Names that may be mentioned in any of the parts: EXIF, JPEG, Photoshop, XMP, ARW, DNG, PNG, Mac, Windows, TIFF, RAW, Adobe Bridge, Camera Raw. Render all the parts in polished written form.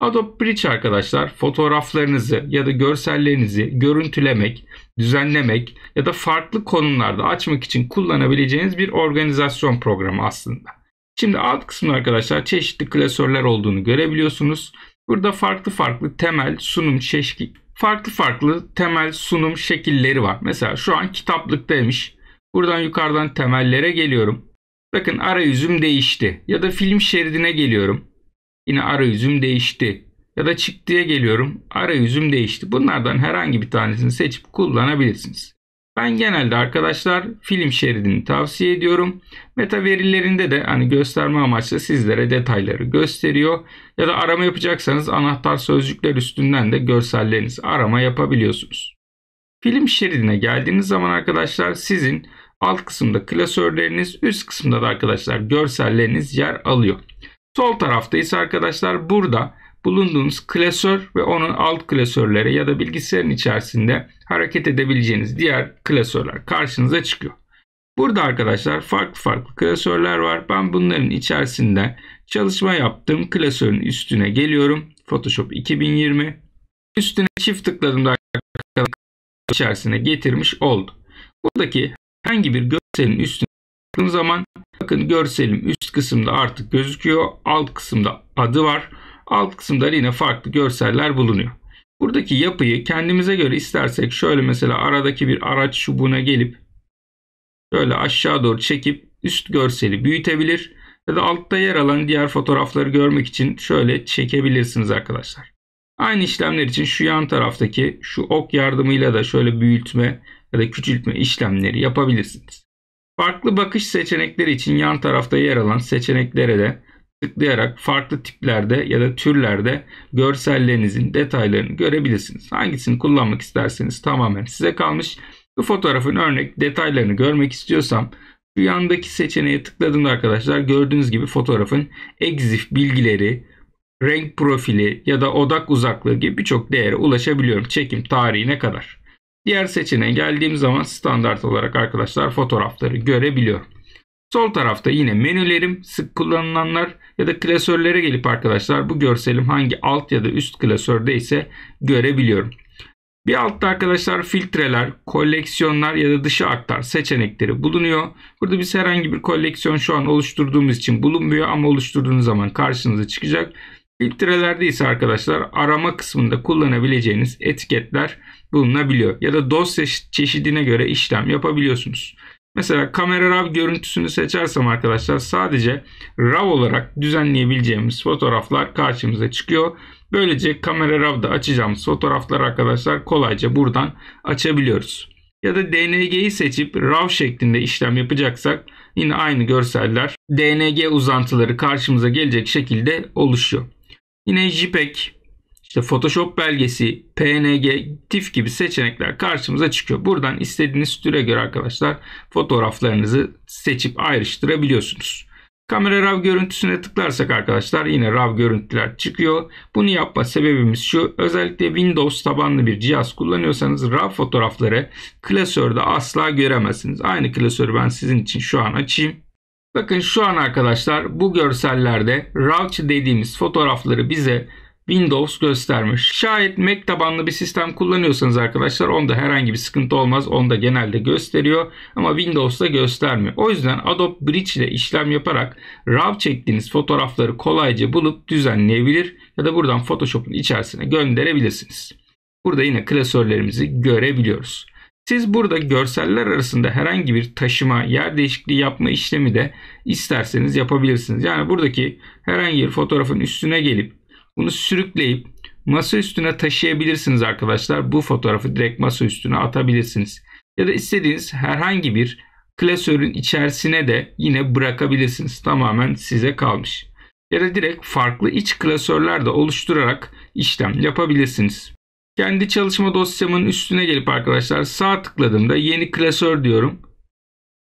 Adobe Bridge arkadaşlar fotoğraflarınızı ya da görsellerinizi görüntülemek, düzenlemek ya da farklı konumlarda açmak için kullanabileceğiniz bir organizasyon programı aslında. Şimdi alt kısımda arkadaşlar çeşitli klasörler olduğunu görebiliyorsunuz. Burada farklı farklı temel sunum şekilleri var. Mesela şu an kitaplıktaymış. Buradan yukarıdan temellere geliyorum. Bakın arayüzüm değişti. Ya da film şeridine geliyorum. Yine arayüzüm değişti. Ya da çıktıya geliyorum. Arayüzüm değişti. Bunlardan herhangi bir tanesini seçip kullanabilirsiniz. Ben genelde arkadaşlar film şeridini tavsiye ediyorum. Meta verilerinde de hani gösterme amaçlı sizlere detayları gösteriyor. Ya da arama yapacaksanız anahtar sözcükler üstünden de görsellerinizi arama yapabiliyorsunuz. Film şeridine geldiğiniz zaman arkadaşlar sizin alt kısımda klasörleriniz, üst kısımda da arkadaşlar görselleriniz yer alıyor. Sol tarafta ise arkadaşlar burada bulunduğunuz klasör ve onun alt klasörleri ya da bilgisayarın içerisinde hareket edebileceğiniz diğer klasörler karşınıza çıkıyor. Burada arkadaşlar farklı farklı klasörler var. Ben bunların içerisinde çalışma yaptığım klasörün üstüne geliyorum. Photoshop 2020. Üstüne çift tıkladığımda içerisine getirmiş oldu. Buradaki herhangi bir görselin üstüne tıkladığım zaman bakın görselim üst kısımda artık gözüküyor. Alt kısımda adı var. Alt kısımda yine farklı görseller bulunuyor. Buradaki yapıyı kendimize göre istersek şöyle mesela aradaki bir araç çubuğuna gelip şöyle aşağı doğru çekip üst görseli büyütebilir ya da altta yer alan diğer fotoğrafları görmek için şöyle çekebilirsiniz arkadaşlar. Aynı işlemler için şu yan taraftaki şu ok yardımıyla da şöyle büyütme ya da küçültme işlemleri yapabilirsiniz. Farklı bakış seçenekleri için yan tarafta yer alan seçeneklere de tıklayarak farklı tiplerde ya da türlerde görsellerinizin detaylarını görebilirsiniz. Hangisini kullanmak isterseniz tamamen size kalmış. Bu fotoğrafın örnek detaylarını görmek istiyorsam şu yandaki seçeneğe tıkladığımda arkadaşlar gördüğünüz gibi fotoğrafın EXIF bilgileri, renk profili ya da odak uzaklığı gibi birçok değere ulaşabiliyorum çekim tarihine kadar. Diğer seçeneğe geldiğim zaman standart olarak arkadaşlar fotoğrafları görebiliyorum. Sol tarafta yine menülerim, sık kullanılanlar ya da klasörlere gelip arkadaşlar bu görselim hangi alt ya da üst klasörde ise görebiliyorum. Bir altta arkadaşlar filtreler, koleksiyonlar ya da dışa aktar seçenekleri bulunuyor. Burada biz herhangi bir koleksiyon şu an oluşturduğumuz için bulunmuyor ama oluşturduğunuz zaman karşınıza çıkacak. Filtrelerde ise arkadaşlar arama kısmında kullanabileceğiniz etiketler bulunabiliyor. Ya da dosya çeşidine göre işlem yapabiliyorsunuz. Mesela Camera Raw görüntüsünü seçersem arkadaşlar sadece RAW olarak düzenleyebileceğimiz fotoğraflar karşımıza çıkıyor. Böylece Camera Raw'da açacağımız fotoğraflar arkadaşlar kolayca buradan açabiliyoruz. Ya da DNG'yi seçip RAW şeklinde işlem yapacaksak yine aynı görseller DNG uzantıları karşımıza gelecek şekilde oluşuyor. Yine JPEG, işte Photoshop belgesi, PNG, TIFF gibi seçenekler karşımıza çıkıyor. Buradan istediğiniz türe göre arkadaşlar fotoğraflarınızı seçip ayrıştırabiliyorsunuz. Kamera RAW görüntüsüne tıklarsak arkadaşlar yine RAW görüntüler çıkıyor. Bunu yapma sebebimiz şu. Özellikle Windows tabanlı bir cihaz kullanıyorsanız RAW fotoğrafları klasörde asla göremezsiniz. Aynı klasörü ben sizin için şu an açayım. Bakın şu an arkadaşlar bu görsellerde RAW dediğimiz fotoğrafları bize Windows göstermiş. Şayet Mac tabanlı bir sistem kullanıyorsanız arkadaşlar onda herhangi bir sıkıntı olmaz. Onda genelde gösteriyor ama Windows'da göstermiyor. O yüzden Adobe Bridge ile işlem yaparak RAW çektiğiniz fotoğrafları kolayca bulup düzenleyebilir ya da buradan Photoshop'un içerisine gönderebilirsiniz. Burada yine klasörlerimizi görebiliyoruz. Siz burada görseller arasında herhangi bir taşıma, yer değişikliği yapma işlemi de isterseniz yapabilirsiniz. Yani buradaki herhangi bir fotoğrafın üstüne gelip bunu sürükleyip masa üstüne taşıyabilirsiniz arkadaşlar. Bu fotoğrafı direkt masa üstüne atabilirsiniz. Ya da istediğiniz herhangi bir klasörün içerisine de yine bırakabilirsiniz. Tamamen size kalmış. Ya da direkt farklı iç klasörler de oluşturarak işlem yapabilirsiniz. Kendi çalışma dosyamın üstüne gelip arkadaşlar sağ tıkladığımda yeni klasör diyorum.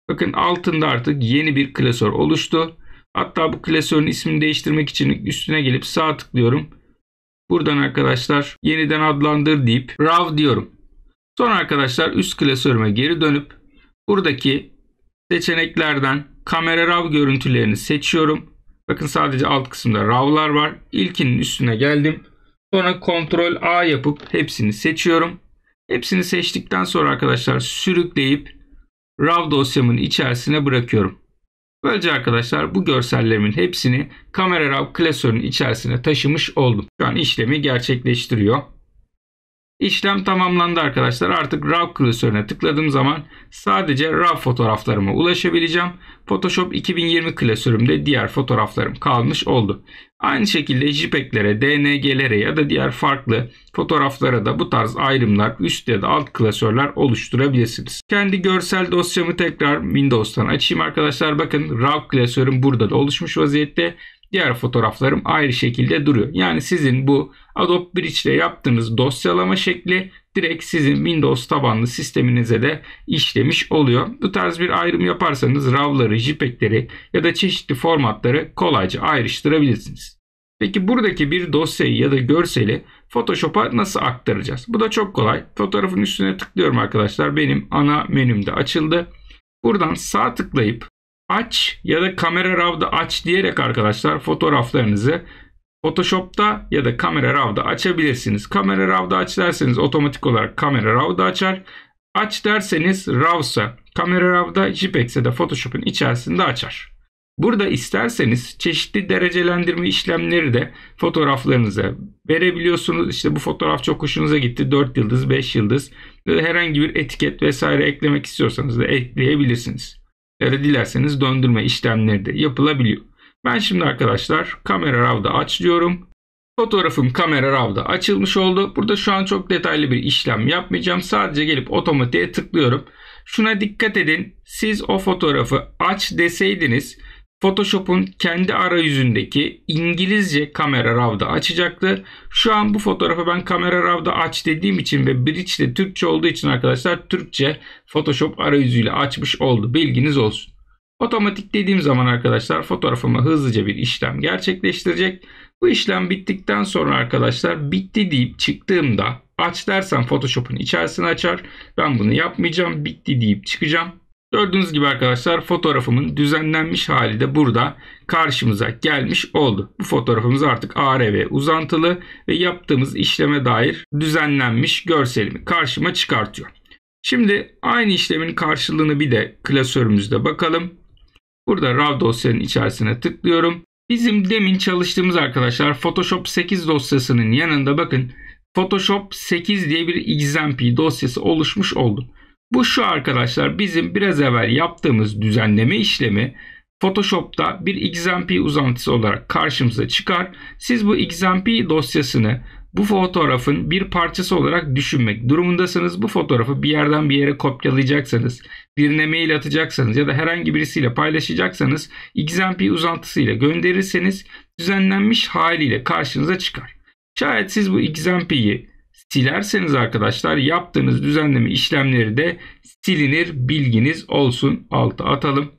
Bakın altında artık yeni bir klasör oluştu. Hatta bu klasörün ismini değiştirmek için üstüne gelip sağ tıklıyorum. Buradan arkadaşlar yeniden adlandır deyip RAW diyorum. Sonra arkadaşlar üst klasörüme geri dönüp buradaki seçeneklerden Camera Raw görüntülerini seçiyorum. Bakın sadece alt kısımda RAW'lar var. İlkinin üstüne geldim. Sonra Ctrl A yapıp hepsini seçiyorum. Hepsini seçtikten sonra arkadaşlar sürükleyip RAW dosyamın içerisine bırakıyorum. Böylece arkadaşlar bu görsellerimin hepsini Camera Raw klasörünün içerisine taşımış oldum. Şu an işlemi gerçekleştiriyor. İşlem tamamlandı arkadaşlar. Artık RAW klasörüne tıkladığım zaman sadece RAW fotoğraflarıma ulaşabileceğim. Photoshop 2020 klasörümde diğer fotoğraflarım kalmış oldu. Aynı şekilde JPEG'lere, DNG'lere ya da diğer farklı fotoğraflara da bu tarz ayrımlar, üst ya da alt klasörler oluşturabilirsiniz. Kendi görsel dosyamı tekrar Windows'tan açayım arkadaşlar. Bakın RAW klasörüm burada da oluşmuş vaziyette. Diğer fotoğraflarım ayrı şekilde duruyor. Yani sizin bu Adobe Bridge ile yaptığınız dosyalama şekli direkt sizin Windows tabanlı sisteminize de işlemiş oluyor. Bu tarz bir ayrım yaparsanız RAW'ları, JPEG'leri ya da çeşitli formatları kolayca ayrıştırabilirsiniz. Peki buradaki bir dosyayı ya da görseli Photoshop'a nasıl aktaracağız? Bu da çok kolay. Fotoğrafın üstüne tıklıyorum arkadaşlar. Benim ana menümde açıldı. Buradan sağ tıklayıp aç ya da Camera Raw'da aç diyerek arkadaşlar fotoğraflarınızı Photoshop'ta ya da Camera Raw'da açabilirsiniz. Camera Raw'da aç derseniz otomatik olarak Camera Raw'da açar. Aç derseniz RAW'sa Camera Raw'da, JPEG'se de Photoshop'un içerisinde açar. Burada isterseniz çeşitli derecelendirme işlemleri de fotoğraflarınıza verebiliyorsunuz. İşte bu fotoğraf çok hoşunuza gitti. 4 yıldız, 5 yıldız ya da herhangi bir etiket vesaire eklemek istiyorsanız da ekleyebilirsiniz. Ya da dilerseniz döndürme işlemleri de yapılabiliyor. Ben şimdi arkadaşlar Camera Raw'da aç diyorum. Fotoğrafım Camera Raw'da açılmış oldu. Burada şu an çok detaylı bir işlem yapmayacağım. Sadece gelip otomatiğe tıklıyorum. Şuna dikkat edin. Siz o fotoğrafı aç deseydiniz Photoshop'un kendi arayüzündeki İngilizce Camera Raw'da açacaktı. Şu an bu fotoğrafı ben Camera Raw'da aç dediğim için ve Bridge de Türkçe olduğu için arkadaşlar Türkçe Photoshop arayüzüyle açmış oldu. Bilginiz olsun. Otomatik dediğim zaman arkadaşlar fotoğrafıma hızlıca bir işlem gerçekleştirecek. Bu işlem bittikten sonra arkadaşlar bitti deyip çıktığımda aç dersem Photoshop'un içerisini açar. Ben bunu yapmayacağım. Bitti deyip çıkacağım. Gördüğünüz gibi arkadaşlar fotoğrafımın düzenlenmiş hali de burada karşımıza gelmiş oldu. Bu fotoğrafımız artık ARW uzantılı ve yaptığımız işleme dair düzenlenmiş görselimi karşıma çıkartıyor. Şimdi aynı işlemin karşılığını bir de klasörümüzde bakalım. Burada RAW dosyanın içerisine tıklıyorum. Bizim demin çalıştığımız arkadaşlar Photoshop 8 dosyasının yanında bakın Photoshop 8 diye bir XMP dosyası oluşmuş oldu. Bu şu arkadaşlar bizim biraz evvel yaptığımız düzenleme işlemi Photoshop'ta bir XMP uzantısı olarak karşımıza çıkar. Siz bu XMP dosyasını bu fotoğrafın bir parçası olarak düşünmek durumundasınız. Bu fotoğrafı bir yerden bir yere kopyalayacaksanız, birine mail atacaksanız ya da herhangi birisiyle paylaşacaksanız XMP uzantısıyla gönderirseniz düzenlenmiş haliyle karşınıza çıkar. Şayet siz bu XMP'yi silerseniz arkadaşlar yaptığınız düzenleme işlemleri de silinir, bilginiz olsun. Alta atalım.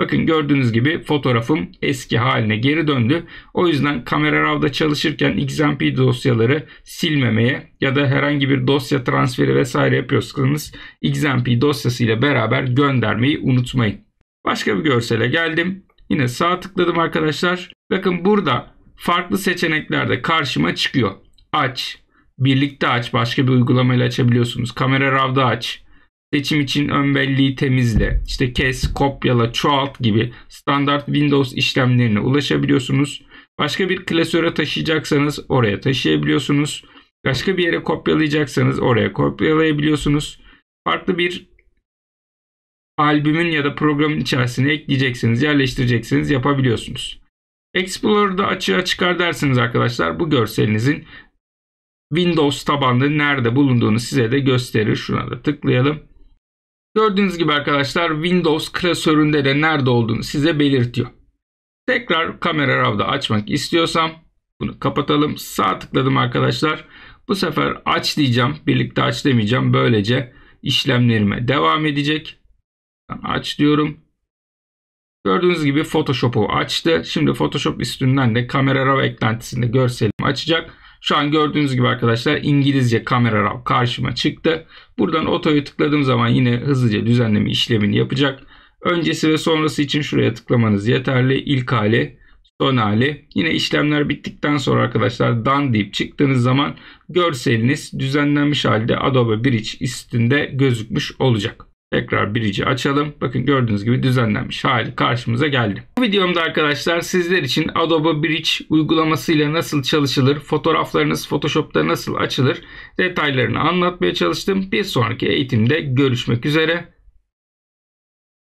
Bakın gördüğünüz gibi fotoğrafım eski haline geri döndü. O yüzden Camera Raw'da çalışırken XMP dosyaları silmemeye ya da herhangi bir dosya transferi vesaire yapıyorsanız XMP dosyasıyla beraber göndermeyi unutmayın. Başka bir görsele geldim. Yine sağ tıkladım arkadaşlar. Bakın burada farklı seçenekler de karşıma çıkıyor. Aç. Birlikte aç. Başka bir uygulamayla açabiliyorsunuz. Camera Raw'da aç. Seçim için ön belleği temizle. İşte kes, kopyala, çoğalt gibi standart Windows işlemlerine ulaşabiliyorsunuz. Başka bir klasöre taşıyacaksanız oraya taşıyabiliyorsunuz. Başka bir yere kopyalayacaksanız oraya kopyalayabiliyorsunuz. Farklı bir albümün ya da programın içerisine ekleyeceksiniz, yerleştireceksiniz, yapabiliyorsunuz. Explorer'da açığa çıkar dersiniz arkadaşlar. Bu görselinizin Windows tabanlı nerede bulunduğunu size de gösterir. Şuna da tıklayalım. Gördüğünüz gibi arkadaşlar Windows klasöründe de nerede olduğunu size belirtiyor. Tekrar Camera Raw'da açmak istiyorsam bunu kapatalım. Sağ tıkladım arkadaşlar. Bu sefer aç diyeceğim. Birlikte aç demeyeceğim. Böylece işlemlerime devam edecek. Aç diyorum. Gördüğünüz gibi Photoshop'u açtı. Şimdi Photoshop üstünden de Camera Raw eklentisinde görselimi açacak. Şu an gördüğünüz gibi arkadaşlar İngilizce Camera Raw karşıma çıktı. Buradan oto'ya tıkladığım zaman yine hızlıca düzenleme işlemini yapacak. Öncesi ve sonrası için şuraya tıklamanız yeterli. İlk hali, son hali. Yine işlemler bittikten sonra arkadaşlar done deyip çıktığınız zaman görseliniz düzenlenmiş halde Adobe Bridge üstünde gözükmüş olacak. Tekrar Bridge'i açalım. Bakın gördüğünüz gibi düzenlenmiş hali karşımıza geldi. Bu videomda arkadaşlar sizler için Adobe Bridge uygulamasıyla nasıl çalışılır, fotoğraflarınız Photoshop'ta nasıl açılır detaylarını anlatmaya çalıştım. Bir sonraki eğitimde görüşmek üzere.